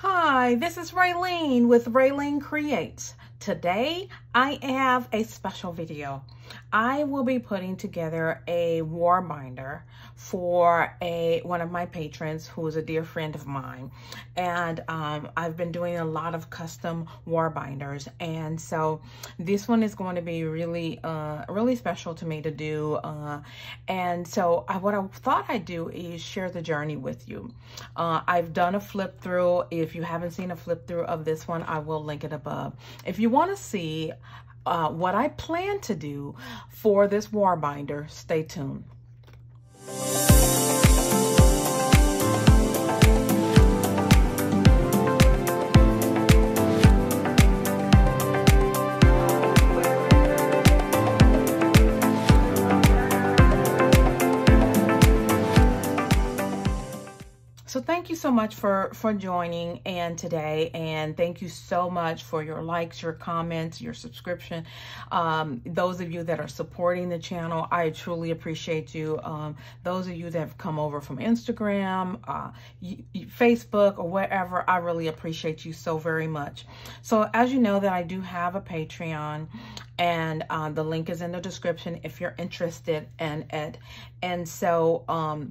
Hi, this is Ralene with Ralene Creates. Today, I have a special video. I will be putting together a war binder for one of my patrons who is a dear friend of mine. And I've been doing a lot of custom war binders. And so this one is going to be really, really special to me to do. And so what I thought I'd do is share the journey with you. I've done a flip through. If you haven't seen a flip through of this one, I will link it above. If you want to see what I plan to do for this war binder, stay tuned. So thank you so much for joining in today, and thank you so much for your likes, your comments, your subscription. Those of you that are supporting the channel, I truly appreciate you. Those of you that have come over from Instagram, Facebook, or wherever, I really appreciate you so very much. So as you know that I do have a Patreon, and the link is in the description if you're interested in it. And so,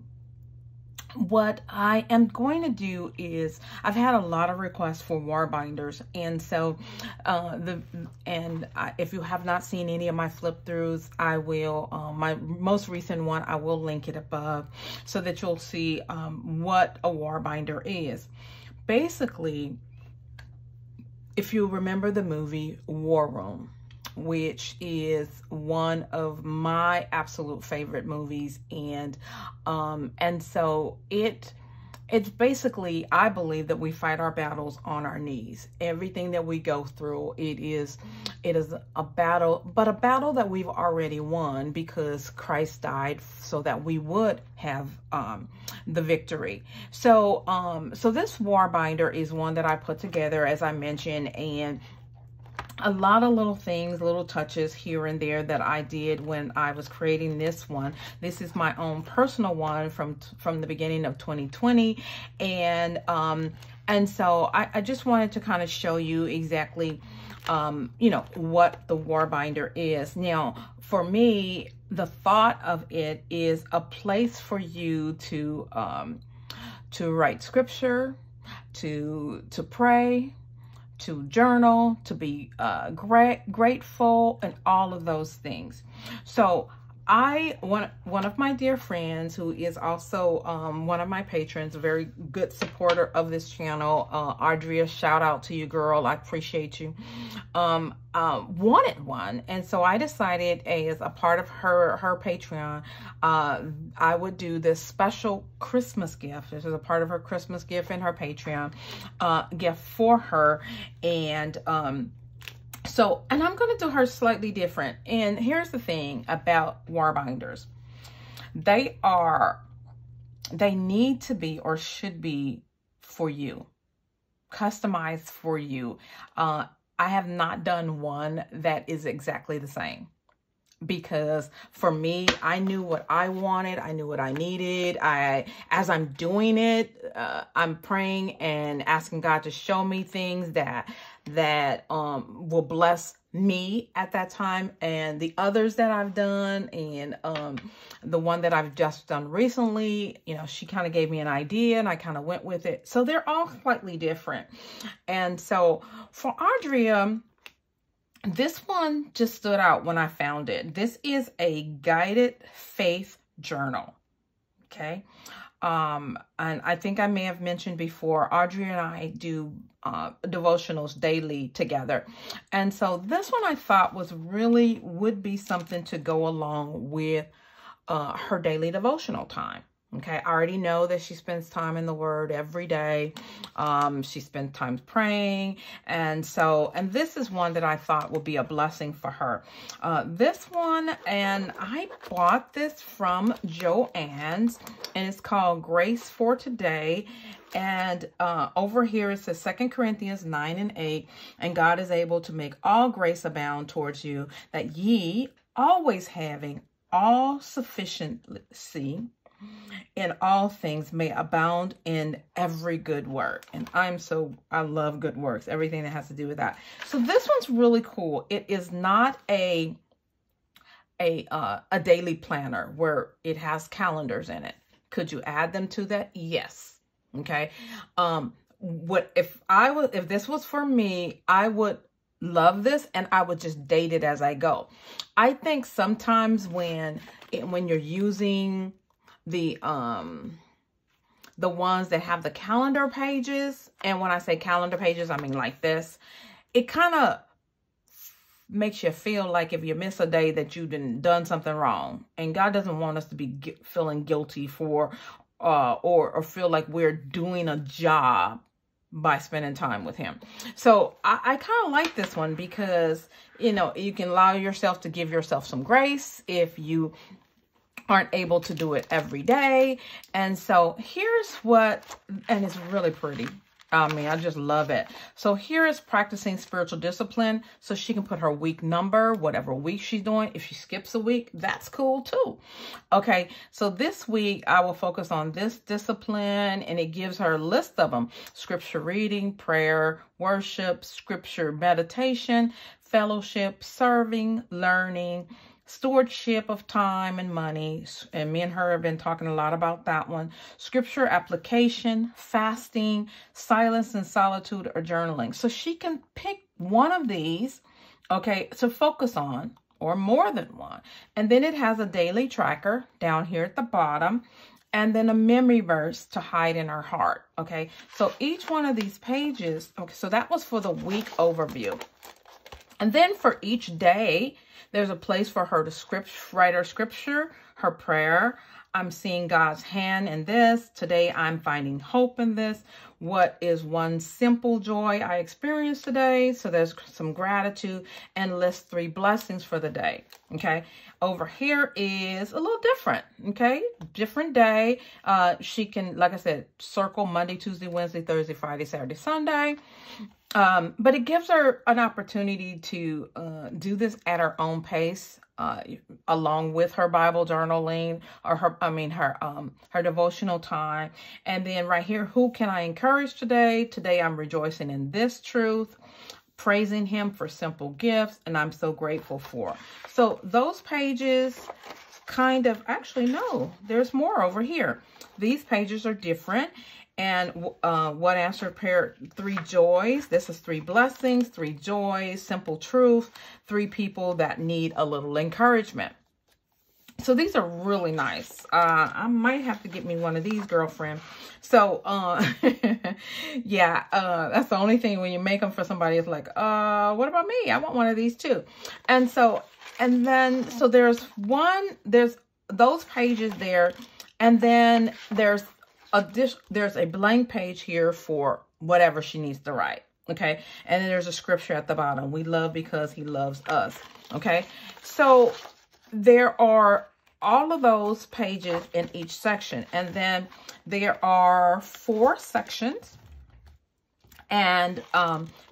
what I am going to do is I've had a lot of requests for war binders, and so if you have not seen any of my flip throughs, I will my most recent one, I will link it above so that you'll see what a war binder is. Basically, if you remember the movie War Room, which is one of my absolute favorite movies. And so it's basically, I believe that we fight our battles on our knees. Everything that we go through, it is a battle, but a battle that we've already won because Christ died so that we would have the victory. So, so this war binder is one that I put together, as I mentioned, and a lot of little things, little touches here and there that I did when I was creating this one. This is my own personal one from the beginning of 2020. And so I just wanted to kind of show you exactly, you know, what the war binder is. Now, for me, the thought of it is a place for you to write scripture, to pray, to journal, to be grateful, and all of those things. So one of my dear friends, who is also one of my patrons, a very good supporter of this channel, Ardria, shout out to you, girl. I appreciate you. Wanted one, and so I decided, as a part of her Patreon, I would do this special Christmas gift. This is a part of her Christmas gift and her Patreon gift for her, and and I'm going to do her slightly different. And here's the thing about war binders. They need to be, or should be, for you. Customized for you. I have not done one that is exactly the same. Because for me, I knew what I wanted. I knew what I needed. As I'm doing it, I'm praying and asking God to show me things that will bless me at that time, and the others that I've done, and the one that I've just done recently, you know, she kind of gave me an idea and I kind of went with it. So they're all slightly different. And so for Ardria, this one just stood out when I found it. This is a guided faith journal. Okay. And I think I may have mentioned before, Ardria and I do devotionals daily together. And so this one I thought was really would be something to go along with her daily devotional time. Okay, I already know that she spends time in the Word every day. She spends time praying. And this is one that I thought would be a blessing for her. This one, and I bought this from Jo-Ann's, and it's called Grace for Today. And over here it says 2 Corinthians 9:8, and God is able to make all grace abound towards you, that ye always having all sufficiency In all things may abound in every good work. And I love good works, everything that has to do with that. So this one's really cool. It is not a daily planner where it has calendars in it. Could you add them to that? Yes. Okay. If this was for me, I would love this and I would just date it as I go. I think sometimes when you're using the ones that have the calendar pages, and when I say calendar pages, I mean like this, it kind of makes you feel like if you miss a day that you done something wrong, and God doesn't want us to be feeling guilty for or feel like we're doing a job by spending time with him. So I kind of like this one because, you know, you can allow yourself to give yourself some grace if you aren't able to do it every day. And so here's what, and it's really pretty. I mean, I just love it. So here is practicing spiritual discipline. So she can put her week number, whatever week she's doing. If she skips a week, that's cool too. Okay. So this week I will focus on this discipline, and it gives her a list of them: scripture reading, prayer, worship, scripture meditation, fellowship, serving, learning, stewardship of time and money. And me and her have been talking a lot about that one. Scripture application, fasting, silence and solitude, or journaling. So she can pick one of these, okay, to focus on, or more than one. And then it has a daily tracker down here at the bottom, and then a memory verse to hide in her heart. Okay. So each one of these pages, okay, so that was for the week overview. And then for each day, there's a place for her to write her scripture, her prayer. I'm seeing God's hand in this. Today, I'm finding hope in this. What is one simple joy I experienced today? So there's some gratitude, and list 3 blessings for the day. Okay. Over here is a little different. Okay. Different day. She can, like I said, circle Monday, Tuesday, Wednesday, Thursday, Friday, Saturday, Sunday. But it gives her an opportunity to do this at her own pace, along with her Bible journaling, or her devotional time. And then right here, who can I encourage today? Today, I'm rejoicing in this truth, praising him for simple gifts, and I'm so grateful for. So those pages there's more over here. These pages are different. And what answered prayer? 3 joys. This is 3 blessings, 3 joys, simple truth, 3 people that need a little encouragement. So these are really nice. I might have to get me one of these, girlfriend. So, yeah, that's the only thing when you make them for somebody, it's like, what about me? I want one of these too. And so, and then, so there's those pages there. And then there's a blank page here for whatever she needs to write. Okay. And then there's a scripture at the bottom. We love because he loves us. Okay. So there are all of those pages in each section. And then there are 4 sections. And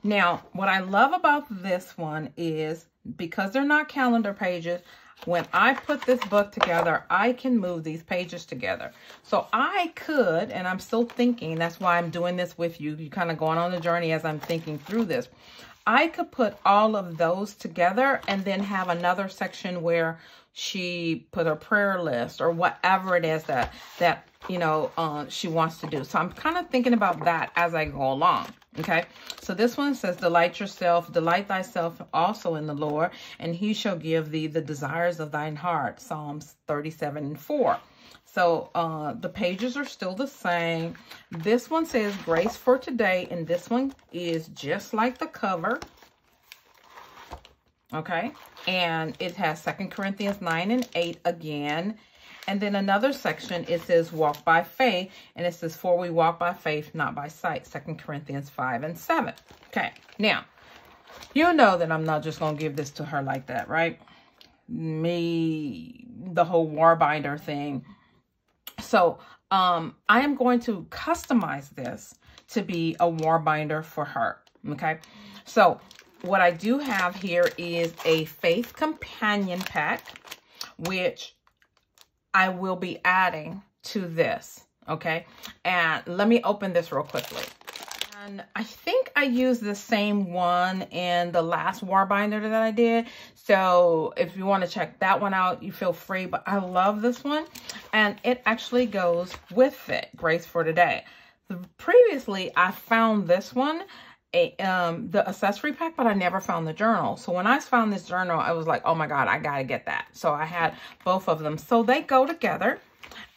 now what I love about this one is because they're not calendar pages, when I put this book together, I can move these pages together. So I could, and I'm still thinking, that's why I'm doing this with you. You're kind of going on the journey as I'm thinking through this. I could put all of those together and then have another section where she put her prayer list or whatever it is that you know, she wants to do. So I'm kind of thinking about that as I go along. Okay. So this one says, delight thyself also in the Lord, and he shall give thee the desires of thine heart. Psalms 37:4. So, the pages are still the same. This one says Grace for Today. And this one is just like the cover. Okay. And it has 2 Corinthians 9:8 again. And then another section, it says walk by faith. And it says, for we walk by faith, not by sight. 2 Corinthians 5:7. Okay. Now, you know that I'm not just going to give this to her like that, right? The whole war binder thing. So, I am going to customize this to be a war binder for her. Okay. So, what I do have here is a Faith Companion Pack, which I will be adding to this, okay? And let me open this real quickly. And I think I used the same one in the last war binder that I did. So if you want to check that one out, you feel free. But I love this one. And it actually goes with it, Grace for Today. Previously, I found this one, the accessory pack, but I never found the journal. So when I found this journal, I was like, oh my God, I got to get that. So I had both of them. So they go together.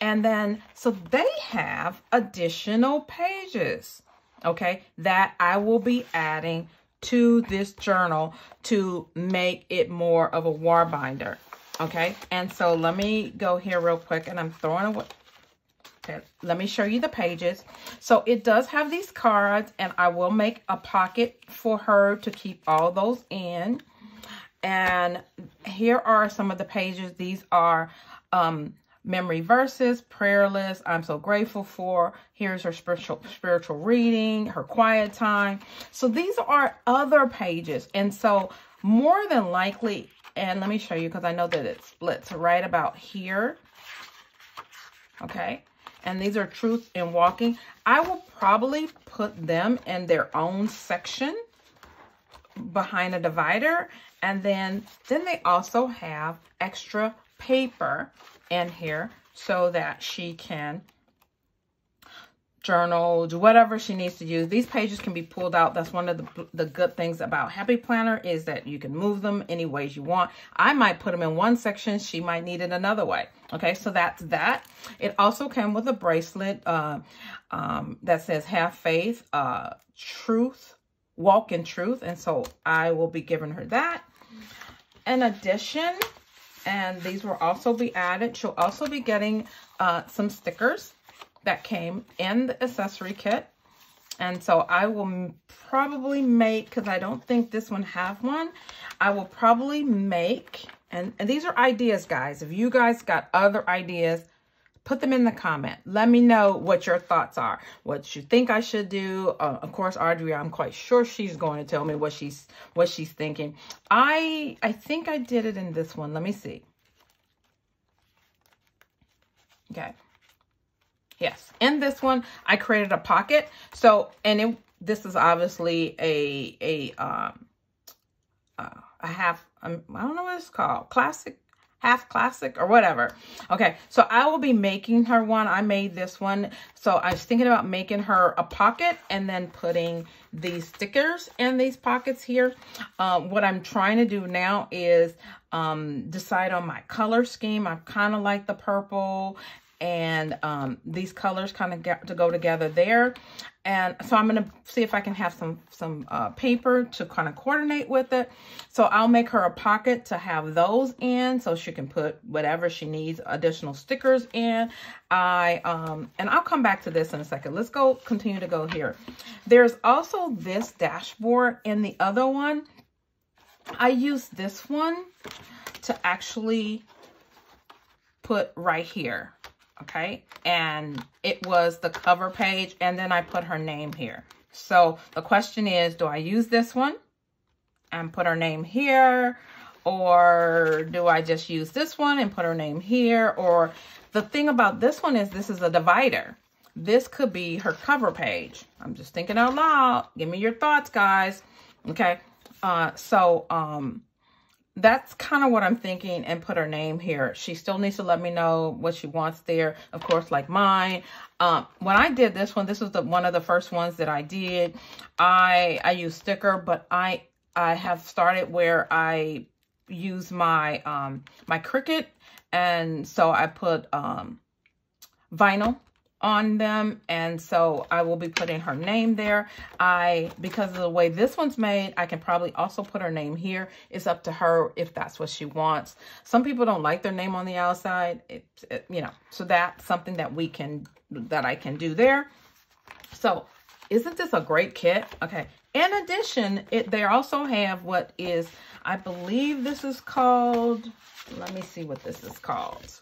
And then, so they have additional pages, okay, that I will be adding to this journal to make it more of a war binder, okay? And so let me go here real quick, and I'm throwing away. Okay, let me show you the pages. So it does have these cards, and I will make a pocket for her to keep all those in. And here are some of the pages. These are memory verses, prayer list, I'm so grateful for. Here's her spiritual reading, her quiet time. So these are other pages. And so more than likely, and let me show you because I know that it splits right about here. Okay. And these are truth and walking. I will probably put them in their own section behind a divider. And then they also have extra paper in here so that she can journal, do whatever she needs to use. These pages can be pulled out. That's one of the good things about Happy Planner is that you can move them any ways you want. I might put them in one section. She might need it another way. Okay, so that's that. It also came with a bracelet that says have faith, truth, walk in truth. And so I will be giving her that. In addition, and these will also be added. She'll also be getting some stickers that came in the accessory kit. And so I will probably make, because I don't think this one have one, I will probably make, and these are ideas, guys. If you guys got other ideas, put them in the comment. Let me know what your thoughts are, what you think I should do. Of course, Audrey, I'm quite sure she's going to tell me what she's thinking. I think I did it in this one. Let me see. Okay. Yes, in this one, I created a pocket. So, and this is obviously a half, I don't know what it's called, classic, half classic or whatever. Okay, so I will be making her one. I made this one. So I was thinking about making her a pocket and then putting these stickers in these pockets here. What I'm trying to do now is decide on my color scheme. I kind of like the purple and these colors kind of get to go together there. And so I'm going to see if I can have some paper to kind of coordinate with it. So I'll make her a pocket to have those in so she can put whatever she needs, additional stickers in. And I'll come back to this in a second. Let's go continue to go here. There's also this dashboard in the other one. I used this one to actually put right here. Okay, and it was the cover page, and then I put her name here. So the question is, do I use this one and put her name here, or do I just use this one and put her name here? Or the thing about this one is this is a divider. This could be her cover page. I'm just thinking out loud. Give me your thoughts, guys. Okay, that's kind of what I'm thinking, and put her name here. She still needs to let me know what she wants there, of course, like mine. When I did this one, this was one of the first ones that I did. I used sticker, but I have started where I use my my Cricut, and so I put vinyl on them, and so I will be putting her name there. Because of the way this one's made, I can probably also put her name here. It's up to her if that's what she wants. Some people don't like their name on the outside, you know, so that's something that I can do there. So isn't this a great kit? Okay, in addition, they also have what is, I believe this is called, let me see what this is called.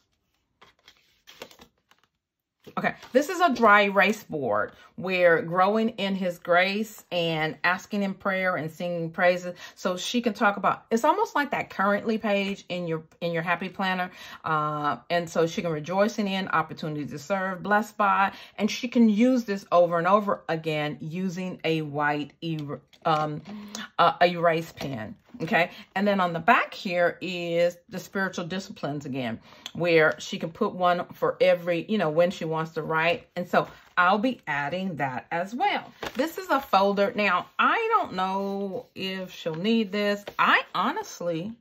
Okay, this is a dry erase board where growing in his grace and asking in prayer and singing praises. So she can talk about, it's almost like that currently page in your Happy Planner. And so she can rejoice in opportunity to serve, blessed by, and she can use this over and over again using a white erase pen. Okay, and then on the back here is the spiritual disciplines again, where she can put one for every, you know, when she wants to write. And so I'll be adding that as well. This is a folder. Now, I don't know if she'll need this. I honestly,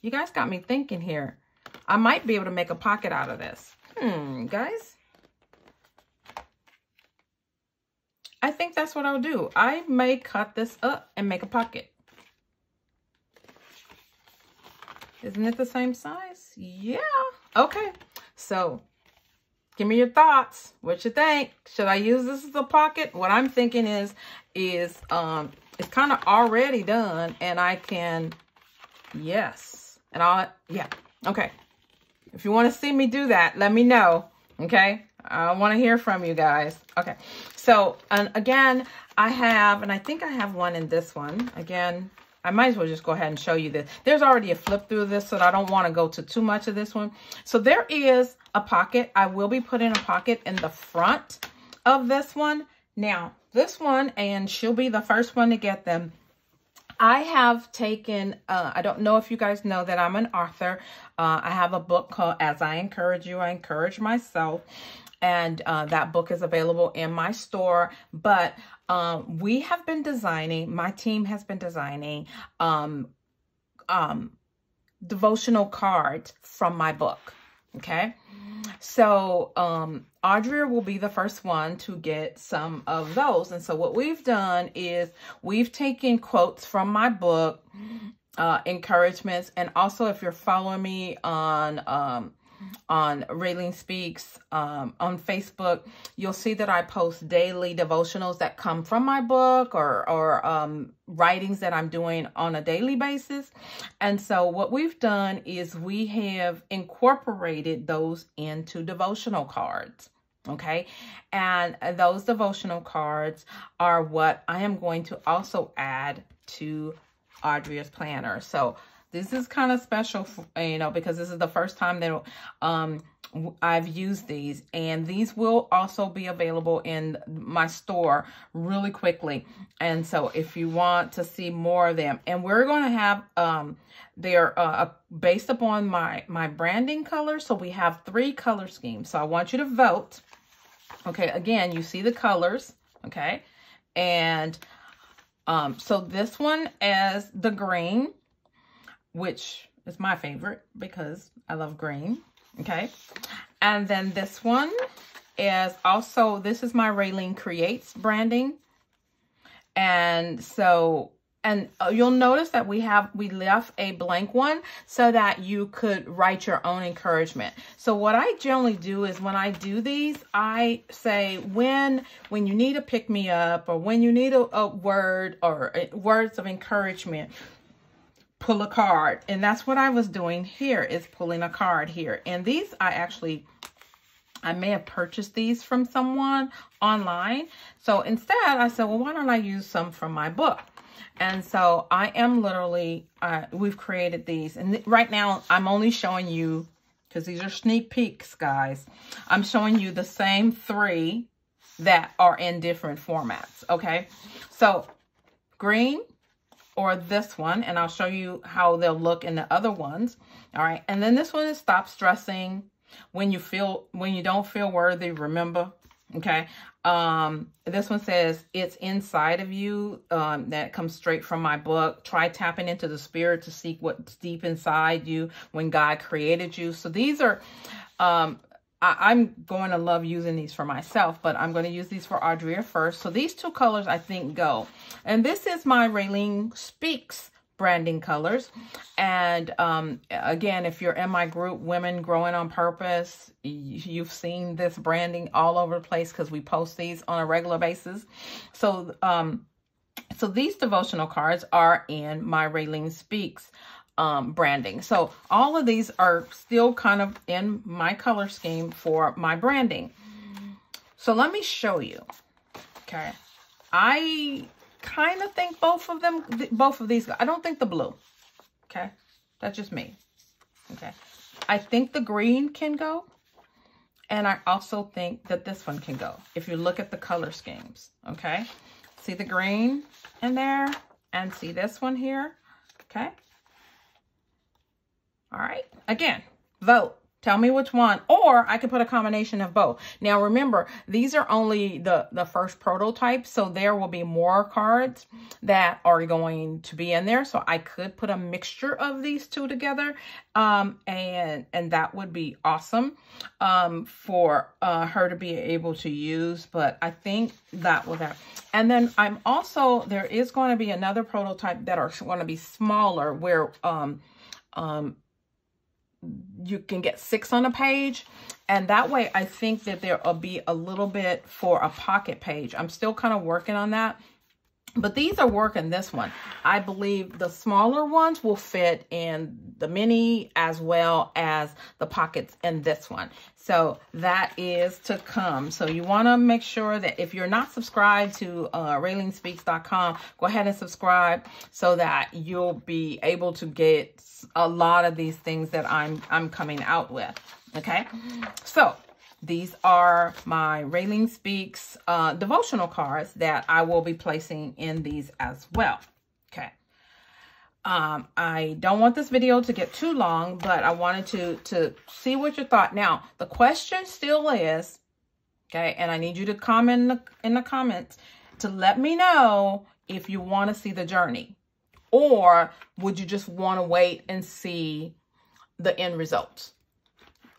you guys got me thinking here. I might be able to make a pocket out of this. Guys. I think that's what I'll do. I may cut this up and make a pocket. Isn't it the same size? Yeah. Okay. So give me your thoughts. What you think? Should I use this as a pocket? What I'm thinking is it's kind of already done and I can, yes. And I'll, yeah. Okay. If you want to see me do that, let me know. Okay. I want to hear from you guys. Okay. So, and again, I have, and I think I have one in this one again. I might as well just go ahead and show you this. There's already a flip through this, so I don't want to go to too much of this one. So there is a pocket. I will be putting a pocket in the front of this one. Now, this one, and she'll be the first one to get them. I have taken, I don't know if you guys know that I'm an author. I have a book called As I Encourage You, I Encourage Myself. And that book is available in my store. But we have been designing, my team has been designing devotional cards from my book, okay? So Audrey will be the first one to get some of those. And so what we've done is we've taken quotes from my book, encouragements, and also if you're following me on Ralene Speaks on Facebook, you'll see that I post daily devotionals that come from my book or writings that I'm doing on a daily basis. And so what we've done is we have incorporated those into devotional cards. Okay. And those devotional cards are what I am going to also add to Audrey's planner. So this is kind of special, you know, because this is the first time that I've used these. And these will also be available in my store really quickly. And so if you want to see more of them. And we're going to have, they're based upon my branding color. So we have 3 color schemes. So I want you to vote. Okay, again, you see the colors. Okay, and so this one is the green, which is my favorite because I love green, okay? And then this one is also, this is my Ralene Creates branding. And so, and you'll notice that we left a blank one so that you could write your own encouragement. So what I generally do is when I do these, I say when you need a pick-me-up or when you need a word or words of encouragement, pull a card. And that's what I was doing here, is pulling a card here. And these I may have purchased these from someone online. So instead I said, well, why don't I use some from my book? And so I am literally, we've created these. And right now I'm only showing you, because these are sneak peeks, guys. I'm showing you the same 3 that are in different formats. Okay. So green, or this one, and I'll show you how they'll look in the other ones. All right, and then this one is stop stressing. When you don't feel worthy, remember. Okay, this one says it's inside of you. That comes straight from my book. Try tapping into the spirit to seek what's deep inside you when God created you. So these are, I'm going to love using these for myself, but I'm going to use these for Audrea first. So these 2 colors, I think, go. And this is my Ralene Speaks branding colors. And again, if you're in my group, Women Growing On Purpose, you've seen this branding all over the place because we post these on a regular basis. So, so these devotional cards are in my Ralene Speaks branding. So all of these are still kind of in my color scheme for my branding. So let me show you. Okay. I kind of think both of them, both of these, I don't think the blue. Okay. That's just me. Okay. I think the green can go. And I also think that this one can go. If you look at the color schemes. Okay. See the green in there and see this one here. Okay. All right. Again, vote. Tell me which one, or I could put a combination of both. Now, remember, these are only the first prototype, so there will be more cards that are going to be in there. So I could put a mixture of these two together, and that would be awesome for her to be able to use. But I think that will happen. And then I'm also, there is going to be another prototype that are going to be smaller where you can get 6 on a page, and that way I think that there will be a little bit for a pocket page. I'm still kind of working on that, but these are working. This one, I believe the smaller ones will fit in the mini as well as the pockets in this one. So that is to come. So you want to make sure that if you're not subscribed to RaleneSpeaks.com, go ahead and subscribe so that you'll be able to get a lot of these things that I'm coming out with. Okay, so these are my Ralene Speaks devotional cards that I will be placing in these as well. Okay. I don't want this video to get too long, but I wanted to see what you thought. Now, the question still is, okay, and I need you to comment in the comments to let me know if you want to see the journey, or would you just want to wait and see the end results?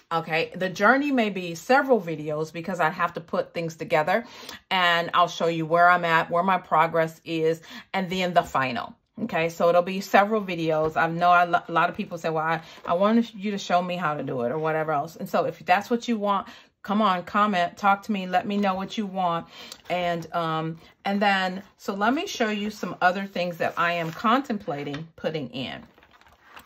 Okay, the journey may be several videos because I have to put things together, and I'll show you where I'm at, where my progress is, and then the final. Okay, so it'll be several videos. I know a lot of people say, well, I wanted you to show me how to do it or whatever else. And so if that's what you want, come on, comment, talk to me, let me know what you want. And then, so let me show you some other things that I am contemplating putting in.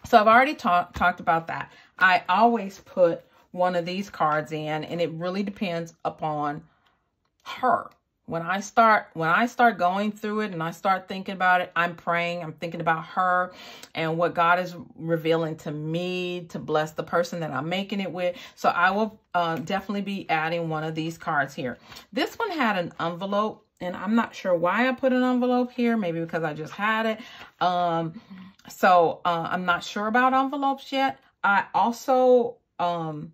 So I've already talked about that. I always put one of these cards in, and it really depends upon her. When I start going through it and I start thinking about it, I'm praying, I'm thinking about her and what God is revealing to me to bless the person that I'm making it with. So I will definitely be adding one of these cards here. This one had an envelope, and I'm not sure why I put an envelope here. Maybe because I just had it. So I'm not sure about envelopes yet. I also want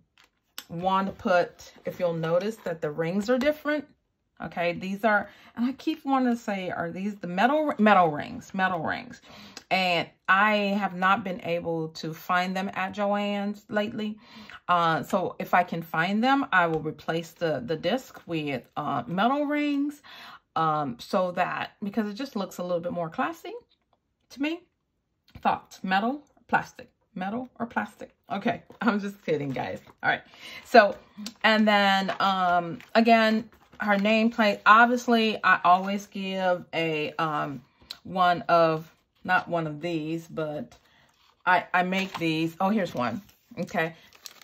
to put, if you'll notice that the rings are different. Okay, these are, and I keep wanting to say, are these the metal rings? And I have not been able to find them at Jo-Ann's lately. So if I can find them, I will replace the disc with metal rings, so that, because it just looks a little bit more classy to me. Thoughts, metal, plastic. Metal or plastic? Okay, I'm just kidding, guys. All right, so, and then again, her nameplate. Obviously, I always give a one of, not one of these, but I make these. Oh, here's one. Okay,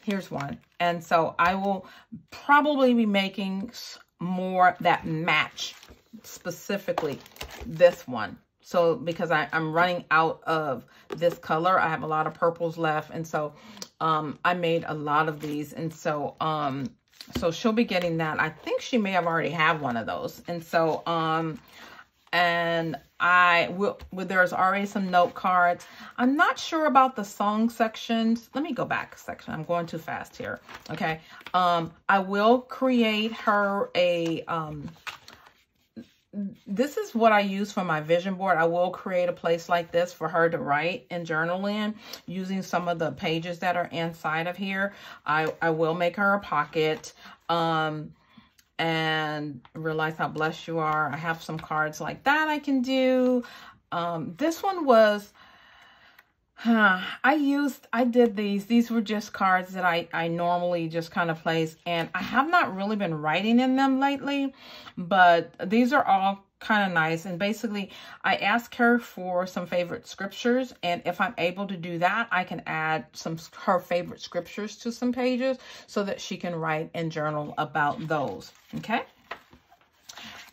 here's one. And so I will probably be making more that match specifically this one. So because I'm running out of this color, I have a lot of purples left. And so I made a lot of these. And so so she'll be getting that. I think she may have already had one of those. And so and I will, there's already some note cards. I'm not sure about the song sections. Let me go back a section. I'm going too fast here. Okay. I will create her a this is what I use for my vision board. I will create a place like this for her to write and journal in using some of the pages that are inside of here. I will make her a pocket, and realize how blessed you are. I have some cards like that I can do. This one was, I did these were just cards that I normally just kind of place, and I have not really been writing in them lately, but these are all kind of nice. And basically, I ask her for some favorite scriptures. And if I'm able to do that, I can add some her favorite scriptures to some pages so that she can write and journal about those. Okay.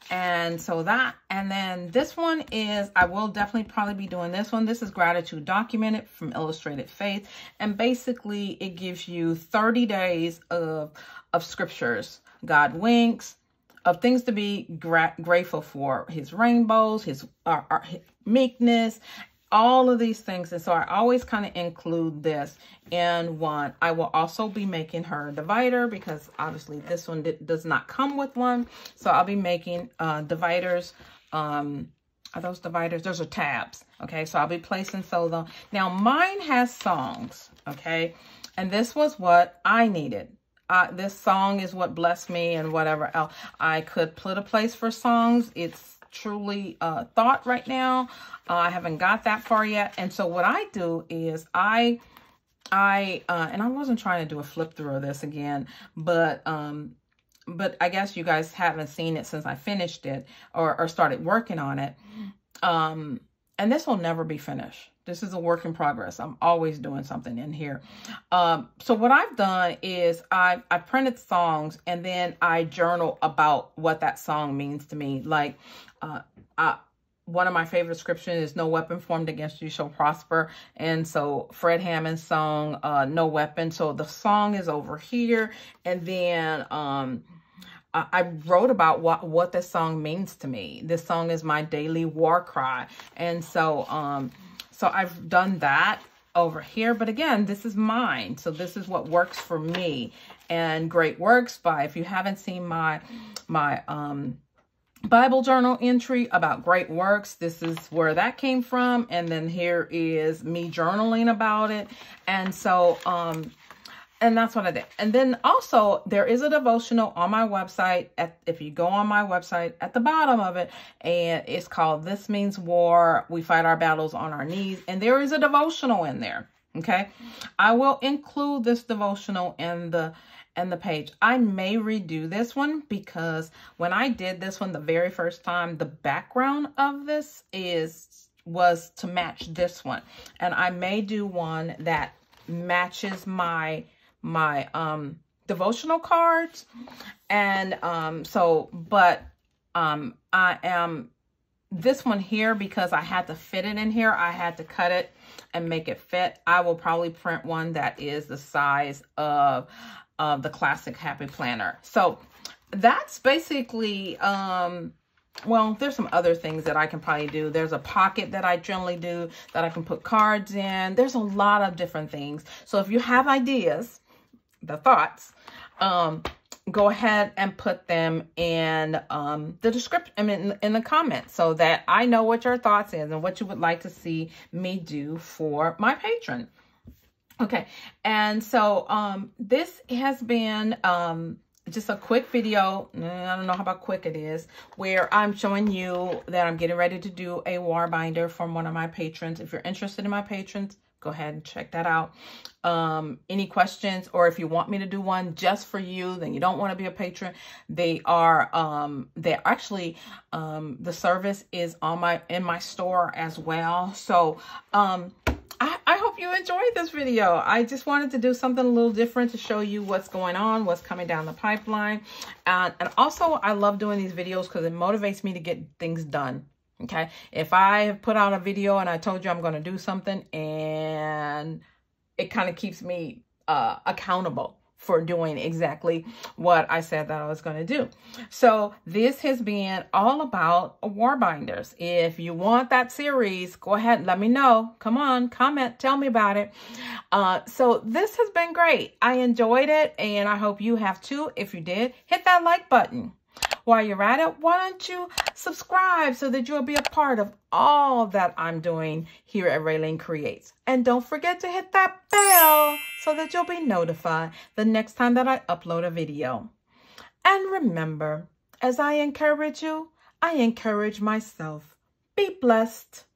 And so that, and then this one is, I will definitely probably be doing this one. This is Gratitude Documented from Illustrated Faith. And basically it gives you 30 days of scriptures, God winks, of things to be grateful for, his rainbows, his meekness, all of these things. And so I always kind of include this in one. I will also be making her a divider because obviously this one does not come with one. So I'll be making dividers. Are those dividers? Those are tabs. Okay, so I'll be placing solo. Now mine has songs. Okay, and this was what I needed. This song is what blessed me and whatever else. I could put a place for songs. It's truly thought right now. I haven't got that far yet. And so what I do is I and I wasn't trying to do a flip through of this again, but I guess you guys haven't seen it since I finished it or started working on it. And this will never be finished. This is a work in progress. I'm always doing something in here. So what I've done is I printed songs and then I journal about what that song means to me. Like one of my favorite scriptures is No Weapon Formed Against You Shall Prosper. And so Fred Hammond's song, No Weapon. So the song is over here. And then I wrote about what this song means to me. This song is my daily war cry. And so so I've done that over here, but again, this is mine. So this is what works for me and Great Works by, if you haven't seen my Bible journal entry about Great Works, this is where that came from. And then here is me journaling about it. And so, and that's what I did. And then also there is a devotional on my website. If you go on my website at the bottom of it, and it's called This Means War. We fight our battles on our knees. And there is a devotional in there. Okay. I will include this devotional in the page. I may redo this one because when I did this one the very first time, the background of this was to match this one. And I may do one that matches my devotional cards. And I am this one here because I had to fit it in here. I had to cut it and make it fit. I will probably print one that is the size of the classic Happy Planner. So that's basically well, there's some other things that I can probably do. There's a pocket that I generally do that I can put cards in. There's a lot of different things. So if you have ideas, the thoughts, go ahead and put them in the description, I mean, in the comments, so that I know what your thoughts is and what you would like to see me do for my patron. Okay. And so this has been just a quick video. I don't know how quick it is, where I'm showing you that I'm getting ready to do a war binder from one of my patrons. If you're interested in my patrons, go ahead and check that out. Any questions, or if you want me to do one just for you, then you don't want to be a patron. They're actually, the service is in my store as well. So, I hope you enjoyed this video. I just wanted to do something a little different to show you what's going on, what's coming down the pipeline. And also, I love doing these videos because it motivates me to get things done. Okay. If I put out a video and I told you I'm going to do something, and it kind of keeps me accountable for doing exactly what I said that I was going to do. So this has been all about war binders. If you want that series, go ahead and let me know. Come on, comment, tell me about it. So this has been great. I enjoyed it, and I hope you have too. If you did, hit that like button. While you're at it, why don't you subscribe so that you'll be a part of all that I'm doing here at Ralene Creates. And don't forget to hit that bell so that you'll be notified the next time that I upload a video. And remember, as I encourage you, I encourage myself. Be blessed.